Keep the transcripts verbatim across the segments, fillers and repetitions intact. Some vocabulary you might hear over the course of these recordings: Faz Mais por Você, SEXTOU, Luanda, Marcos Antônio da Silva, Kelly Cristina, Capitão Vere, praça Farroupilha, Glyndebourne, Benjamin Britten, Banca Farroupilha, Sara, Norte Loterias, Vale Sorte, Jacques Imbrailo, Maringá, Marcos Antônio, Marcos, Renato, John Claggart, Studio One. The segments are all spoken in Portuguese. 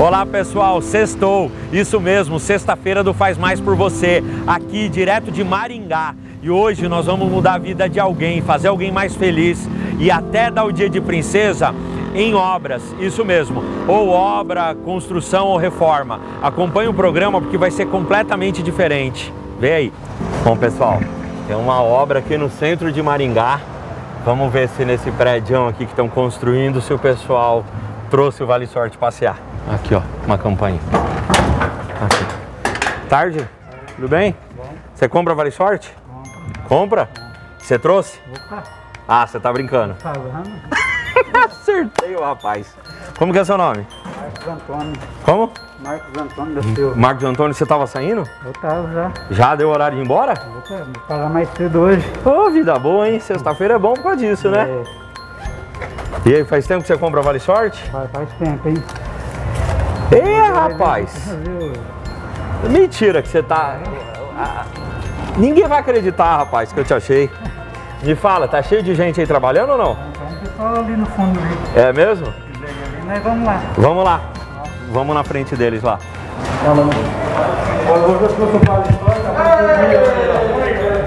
Olá pessoal, sextou, isso mesmo, sexta-feira do Faz Mais por Você, aqui direto de Maringá. E hoje nós vamos mudar a vida de alguém, fazer alguém mais feliz e até dar o dia de princesa em obras, isso mesmo, ou obra, construção ou reforma. Acompanhe o programa porque vai ser completamente diferente. Vê aí. Bom pessoal, tem uma obra aqui no centro de Maringá, vamos ver se nesse prédio aqui que estão construindo, se o pessoal trouxe o Vale Sorte passear. Aqui, ó, uma campanha. Aqui. Tarde? Tudo bem? Bom. Você compra Vale Sorte? Compra. Compra? Você trouxe? Opa. Ah, você tá brincando. Tá falando. Acertei o rapaz. Como que é seu nome? Marcos Antônio. Como? Marcos Antônio da Silva. Marcos Antônio, você tava saindo? Eu tava já. Já deu o horário de ir embora? Eu vou parar mais cedo hoje. Ô, oh, vida boa, hein? Sexta-feira é bom por causa disso, né? É. E aí, faz tempo que você compra Vale Sorte? Faz, faz tempo, hein? É, rapaz! Mentira que você tá... Ninguém vai acreditar, rapaz, que eu te achei. Me fala, tá cheio de gente aí trabalhando ou não? Tem um pessoal ali no fundo ali. É mesmo? Mas vamos lá. Vamos lá. Vamos na frente deles lá.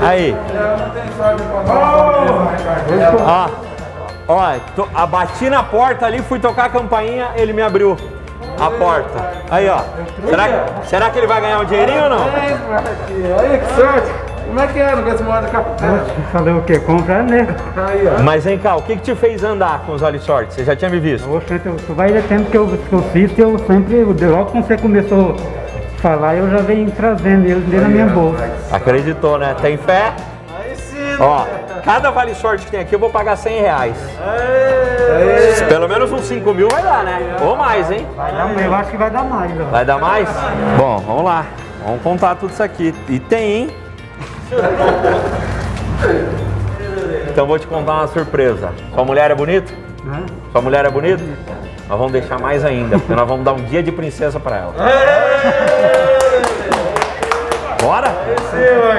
Aí. Ah, ó, abati na porta ali, fui tocar a campainha, ele me abriu a porta. Aí, ó. Será que, será que ele vai ganhar um dinheirinho ou não? Olha que sorte. Como é que é no Brasil da capital? Falei o quê? Comprar, né? Aí, ó. Mas vem cá, o que que te fez andar com os Vale Sorte? Você já tinha me visto? Oxe, tu vai já tempo que eu, que eu fiz, eu sempre, logo quando você começou a falar, eu já venho trazendo eles dentro da minha bolsa. Acreditou, né? Tem fé? Aí sim, ó. Cada Vale Sorte que tem aqui eu vou pagar cem reais. Aê, aê. Pelo menos uns cinco mil vai dar, né? Ou mais, hein? Vai dar, eu acho que vai dar mais. Ó. Vai dar mais? Bom, vamos lá. Vamos contar tudo isso aqui. E tem, hein? Então vou te contar uma surpresa. Sua mulher é bonita? Sua mulher é bonita? Nós vamos deixar mais ainda, porque nós vamos dar um dia de princesa pra ela. Bora?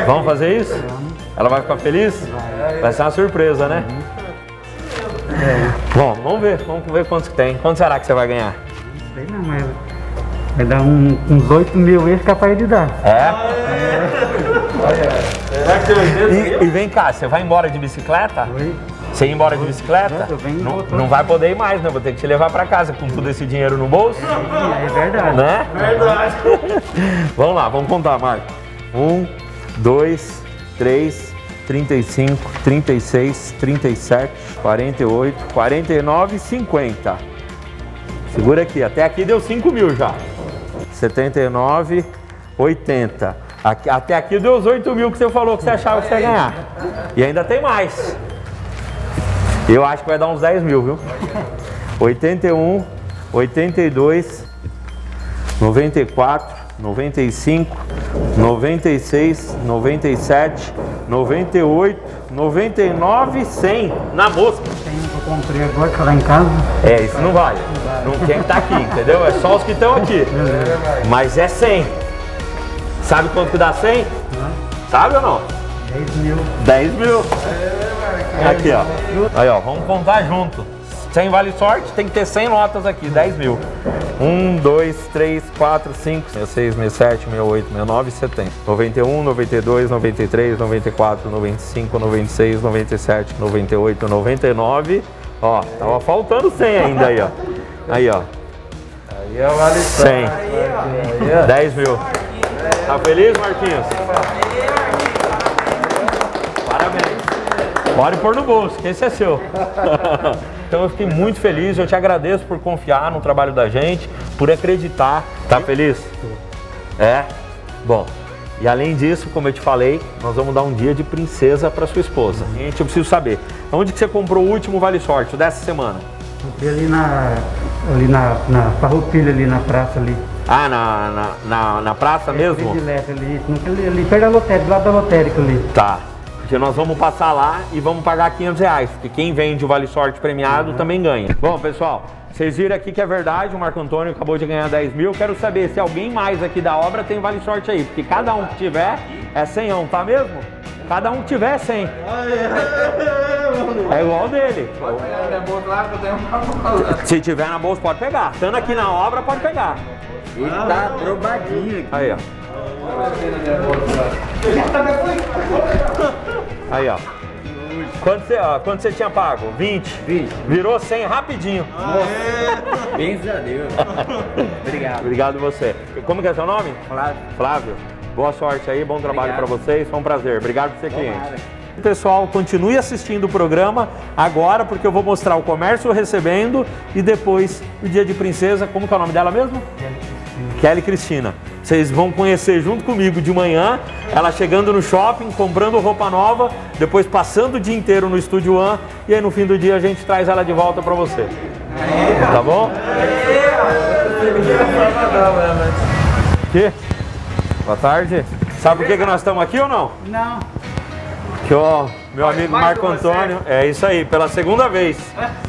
Vamos fazer isso? Ela vai ficar feliz? Vai ser uma surpresa, né? É. Bom, vamos ver, vamos ver quantos que tem. Quanto será que você vai ganhar? Não sei não, mas vai dar um, uns oito mil eixos capaz de dar. É? é. E, e vem cá, você vai embora de bicicleta? Oi? Você ir embora de bicicleta? Não, não vai poder ir mais, né? Vou ter que te levar pra casa com tudo esse dinheiro no bolso. É, é verdade. Né? É verdade. Vamos lá, vamos contar, Marcos. Um, dois, três... trinta e cinco, trinta e seis, trinta e sete, quarenta e oito, quarenta e nove, cinquenta. Segura aqui, até aqui deu cinco mil já. setenta e nove, oitenta. Aqui, até aqui deu os oito mil que você falou que você achava que você ia ganhar. E ainda tem mais. Eu acho que vai dar uns dez mil, viu? oitenta e um, oitenta e dois, noventa e quatro, noventa e cinco, noventa e seis, noventa e sete, noventa e oito, noventa e nove, cem. Na mosca. Tem um que eu comprei agora que tá lá em casa. É, isso não vale. Não tem que tá aqui, entendeu? É só os que estão aqui. Mas é cem. Sabe quanto que dá cem? Sabe ou não? dez mil. dez mil. Aqui, ó. Aí, ó. Vamos contar junto. Sem Vale Sorte, tem que ter cem notas aqui, dez mil. um, dois, três, quatro, cinco, seis, sete, seis, sete, seis, oito, seis, nove, setenta. noventa e um, noventa e dois, noventa e três, noventa e quatro, noventa e cinco, noventa e seis, noventa e sete, noventa e oito, noventa e nove. Ó, tava faltando cem ainda aí, ó. Aí, ó. Aí é Vale Sorte. cem. dez mil. Tá feliz, Marquinhos? Parabéns. Pode pôr no bolso, que esse é seu. Então eu fiquei muito feliz, eu te agradeço por confiar no trabalho da gente, por acreditar. Tá feliz? É? Bom, e além disso, como eu te falei, nós vamos dar um dia de princesa pra sua esposa. Gente, eu preciso saber, onde que você comprou o último Vale Sorte, o dessa semana? Comprei ali na... ali na, na Farroupilha, ali na praça ali. Ah, na, na, na, na praça é, mesmo? Ali, ali, ali perto da lotérica, do lado da lotérica ali. Tá. Nós vamos passar lá e vamos pagar quinhentos reais, porque quem vende o Vale Sorte premiado uhum. também ganha. Bom, pessoal, vocês viram aqui que é verdade, o Marco Antônio acabou de ganhar dez mil. Quero saber se alguém mais aqui da obra tem Vale Sorte aí, porque cada um que tiver é cem, tá mesmo? Cada um que tiver é cem. É igual dele. Pode pegar na minha bolsa lá, que eu tenho uma. Se tiver na bolsa, pode pegar. Estando aqui na obra, pode pegar. Ele tá trobadinho aqui. Aí, ó. Aí, ó. Quanto você, ó, quanto você tinha pago? vinte. vinte. Virou cem rapidinho. Aê. Bens a Deus. Obrigado. Obrigado você. Como que é seu nome? Flávio. Flávio. Boa sorte aí, bom trabalho para vocês. Foi um prazer. Obrigado por ser cliente. Pessoal, continue assistindo o programa agora, porque eu vou mostrar o comércio recebendo e depois o Dia de Princesa. Como que é o nome dela mesmo? Kelly Cristina. Kelly Cristina. Vocês vão conhecer junto comigo de manhã, ela chegando no shopping, comprando roupa nova, depois passando o dia inteiro no Studio One e aí no fim do dia a gente traz ela de volta para você. Tá bom? Que? Boa tarde. Sabe por que que nós estamos aqui ou não? Não. Que ó, meu amigo Marcos Antônio, é isso aí, pela segunda vez,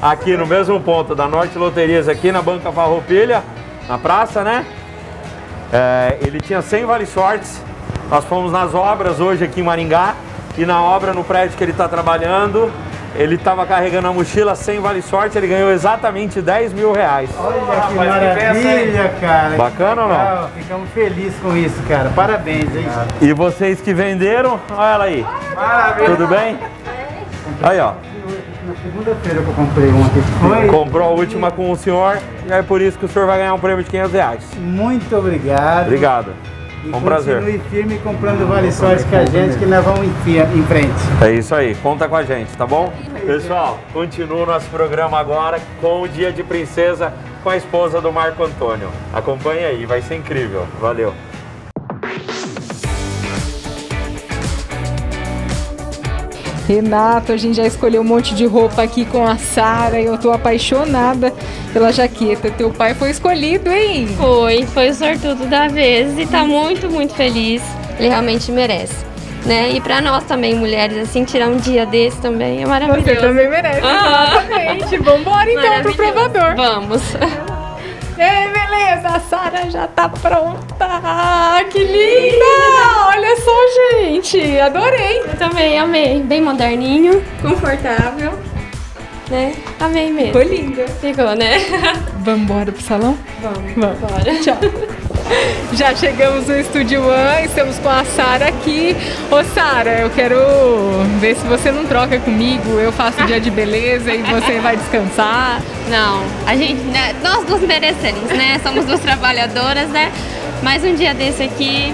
aqui no mesmo ponto da Norte Loterias, aqui na Banca Farroupilha, na praça, né? É, ele tinha cem Vale Sortes, nós fomos nas obras hoje aqui em Maringá, e na obra, no prédio que ele está trabalhando, ele estava carregando a mochila cem Vale Sorte, ele ganhou exatamente dez mil reais. Olha que maravilha, cara. Bacana ou não? Ficamos felizes com isso, cara. Parabéns, hein? E vocês que venderam, olha ela aí. Maravilha. Tudo bem? Aí, ó. Na segunda-feira que eu comprei uma que foi. Comprou a última com o senhor e é por isso que o senhor vai ganhar um prêmio de quinhentos reais. Muito obrigado. Obrigado. E um prazer. Continue firme comprando Vale Sorte com a gente, que nós vamos em frente. É isso aí, conta com a gente, tá bom? Pessoal, continua o nosso programa agora com o Dia de Princesa com a esposa do Marcos Antônio. Acompanha aí, vai ser incrível. Valeu. Renato, a gente já escolheu um monte de roupa aqui com a Sara e eu tô apaixonada pela jaqueta. Teu pai foi escolhido, hein? Foi, foi o sortudo da vez e tá muito, muito feliz. Ele realmente merece, né? E pra nós também, mulheres, assim, tirar um dia desse também é maravilhoso. Você também merece, exatamente. Uhum. Vambora então pro provador. Vamos. Ei, beleza, a Sara já tá pronta. Ah, que linda! Olha só, gente, adorei. Eu também amei, bem moderninho, confortável, né? Amei mesmo. Ficou linda. Ficou, né? Vamos embora pro salão? Vamos. Vamos embora. Tchau. Já chegamos no Studio One, estamos com a Sara aqui. Ô Sara, eu quero ver se você não troca comigo, eu faço dia de beleza e você vai descansar. Não, a gente, né, nós duas merecemos, né? Somos duas trabalhadoras, né? Mas um dia desse aqui,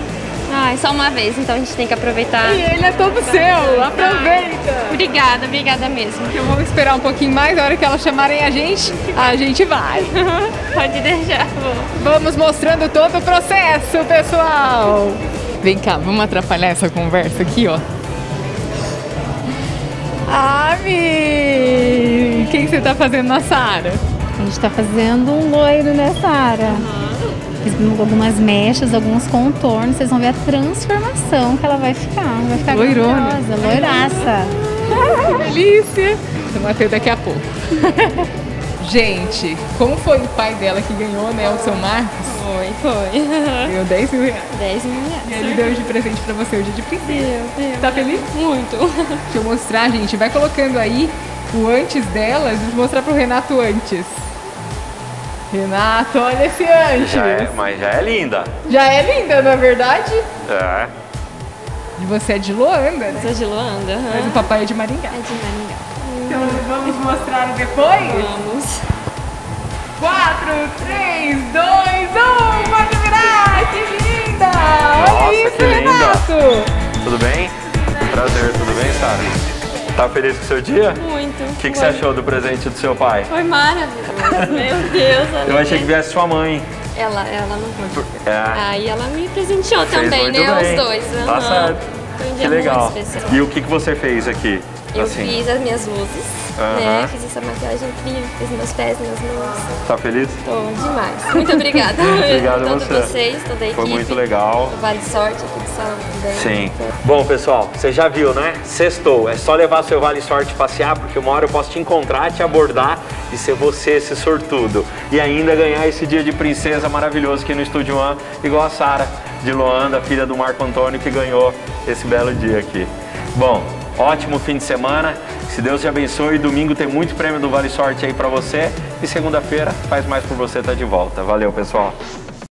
ai, só uma vez, então a gente tem que aproveitar. E ele é todo seu, aproveita! Ai, obrigada, obrigada mesmo. Eu vou esperar um pouquinho mais, na hora que elas chamarem a gente, a gente vai. Pode deixar, vou. Vamos mostrando todo o processo, pessoal! Vem cá, vamos atrapalhar essa conversa aqui, ó. Ami! O que você tá fazendo na Sara? A gente tá fazendo um loiro, né, Sara? Uhum. Fiz algumas mechas, alguns contornos, vocês vão ver a transformação que ela vai ficar. Vai ficar loirosa, loiraça. Que delícia! Eu matei daqui a pouco. Gente, como foi o pai dela que ganhou, né, o seu Marcos? Foi, foi. Deu dez mil reais. dez mil reais. E ele deu de presente pra você o Dia de Princesa. Tá feliz? Muito. Deixa eu mostrar, gente. Vai colocando aí o antes dela, deixa eu mostrar pro Renato antes. Renato, olha esse anjo. Já é, mas já é linda. Já é linda, não é verdade? É. E você é de Luanda, né? Eu sou de Luanda. Uhum. Mas o papai é de Maringá. É de Maringá. Então vamos mostrar depois? Vamos. quatro, três, dois, um, pode virar! Que linda! Nossa, olha isso, que Renato! Linda. Tudo bem? Prazer, tudo bem, Sara? Tá feliz com o seu dia? Muito. O que, que você achou do presente do seu pai? Foi maravilhoso, meu Deus. Eu achei que viesse sua mãe. Ela, ela não foi. É. Aí ela me presenteou também, né? Bem. Os dois. Tá uhum. Certo. Foi um dia que legal. Muito especial. E o que, que você fez aqui? Eu assim. Fiz as minhas luzes, uhum. Né? Fiz essa maquiagem incrível, fiz meus pés, minhas mãos. Tá feliz? Tô demais. Muito obrigada. Obrigado a você. Vocês, toda a equipe. Foi muito legal. Vale Sorte aqui de São Paulo. Sim. Bom, pessoal, você já viu, né? Sextou. É só levar seu Vale Sorte passear, porque uma hora eu posso te encontrar, te abordar e ser você esse sortudo. E ainda ganhar esse Dia de Princesa maravilhoso aqui no Studio One, igual a Sara de Luanda, filha do Marcos Antônio, que ganhou esse belo dia aqui. Bom... ótimo fim de semana, se Deus te abençoe. Domingo tem muito prêmio do Vale Sorte aí pra você e segunda-feira Faz Mais por Você tá de volta. Valeu, pessoal!